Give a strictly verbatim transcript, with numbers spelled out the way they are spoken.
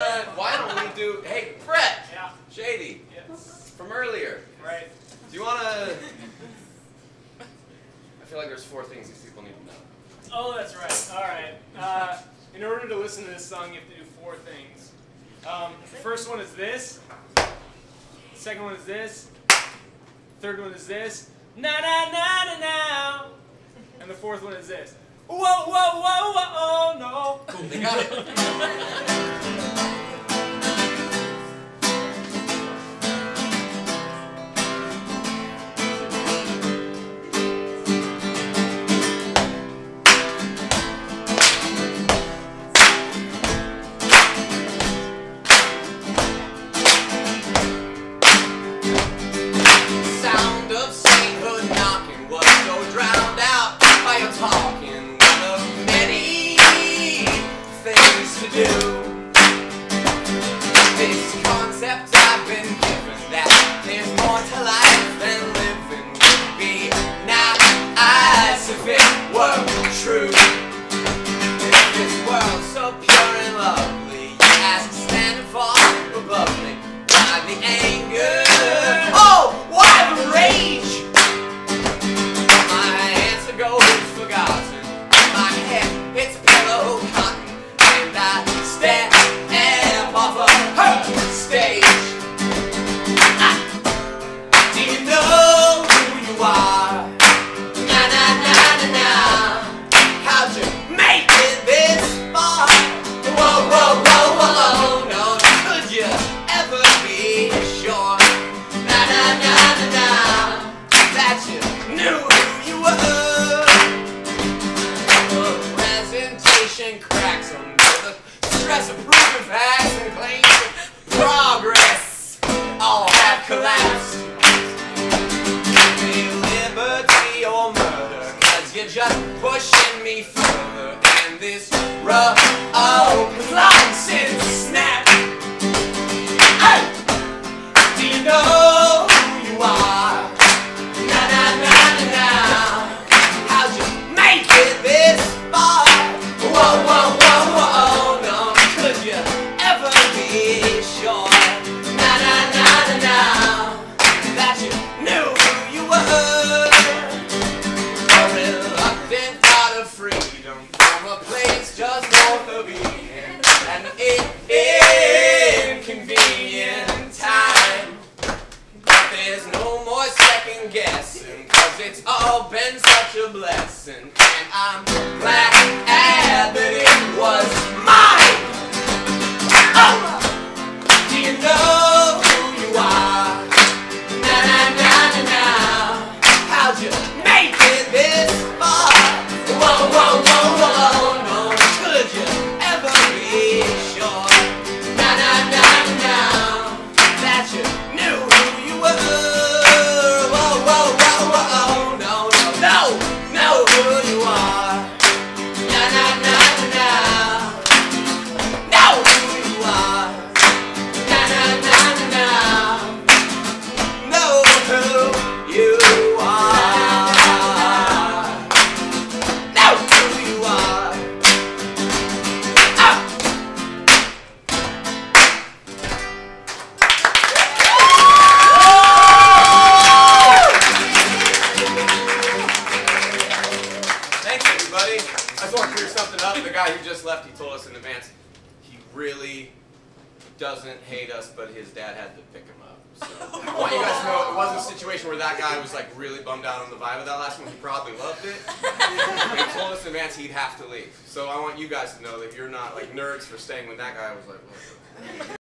Uh, why don't we do, hey, Brett yeah. Shady, yes. From earlier. Right. Do you want to, I feel like there's four things these people need to know. Oh, that's right. All right. Uh, in order to listen to this song, you have to do four things. Um, the first one is this. The second one is this. The third one is this. Na na na na na. And the fourth one is this. Whoa, whoa, whoa, whoa, oh, no. Cool, they got it. Cracks under the stress of proof of acts and claims of progress all have collapsed. Give me liberty or murder, cause you're just pushing me further and this rough old nonsense snap. Hey! Do you know who you are? Na na na na na. How'd you make it this far? Whoa, whoa, whoa, whoa, oh no, could you ever be sure? Na, na, na, na, na, that you knew who you were. A reluctant out of freedom from a place just north of Eden. And it inconvenient time. But there's no more second guessing, cause it's all been such a blessing. And I'm glad that it was mine. Oh, do you know who you are? Na na na na na. How'd you make it this far? Whoa, whoa, whoa, whoa, no. Could you ever be sure? Na na na na. That you knew who you were. Whoa, whoa, whoa, whoa, no, no, no, know who you are. Left, he told us in advance, he really doesn't hate us, but his dad had to pick him up. So I want you guys to know it wasn't a situation where that guy was like really bummed out on the vibe of that last one. He probably loved it. He told us in advance he'd have to leave. So I want you guys to know that you're not like nerds for staying when that guy was like, well,